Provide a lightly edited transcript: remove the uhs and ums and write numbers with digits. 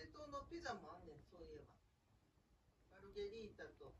冷凍のピザもあんねん、そういえば。マルゲリータと